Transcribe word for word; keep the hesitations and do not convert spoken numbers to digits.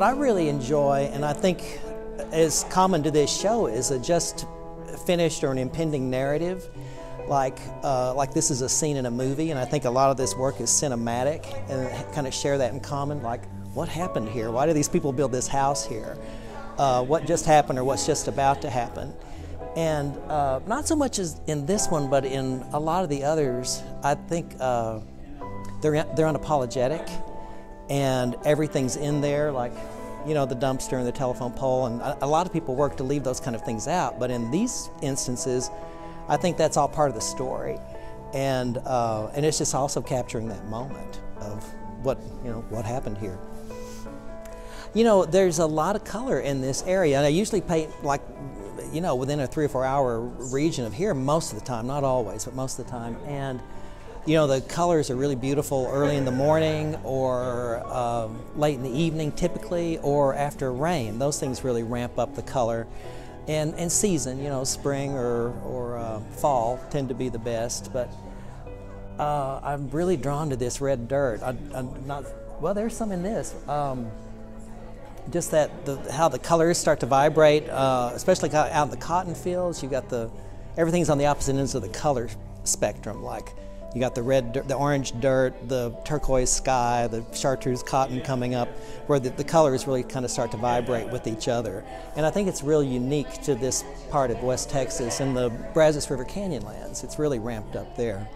What I really enjoy, and I think is common to this show, is a just finished or an impending narrative. Like, uh, like this is a scene in a movie, and I think a lot of this work is cinematic, and kind of share that in common. Like, what happened here? Why do these people build this house here? Uh, what just happened, or what's just about to happen? And uh, not so much as in this one, but in a lot of the others, I think uh, they're they're unapologetic. And everything's in there, like, you know, the dumpster and the telephone pole, and a, a lot of people work to leave those kind of things out, but in these instances, I think that's all part of the story. And, uh, and it's just also capturing that moment of what, you know, what happened here. You know, there's a lot of color in this area, and I usually paint, like, you know, within a three or four hour region of here most of the time, not always, but most of the time. And, you know, the colors are really beautiful early in the morning or uh, late in the evening typically, or after rain. Those things really ramp up the color. And, and season, you know, spring or, or uh, fall tend to be the best. But uh, I'm really drawn to this red dirt. I, I'm not, well, there's some in this. Um, just that, the, how the colors start to vibrate, uh, especially out in the cotton fields. You've got the, everything's on the opposite ends of the color spectrum. Like, you got the red, the orange dirt, the turquoise sky, the chartreuse cotton coming up, where the, the colors really kind of start to vibrate with each other. And I think it's really unique to this part of West Texas and the Brazos River Canyonlands. It's really ramped up there.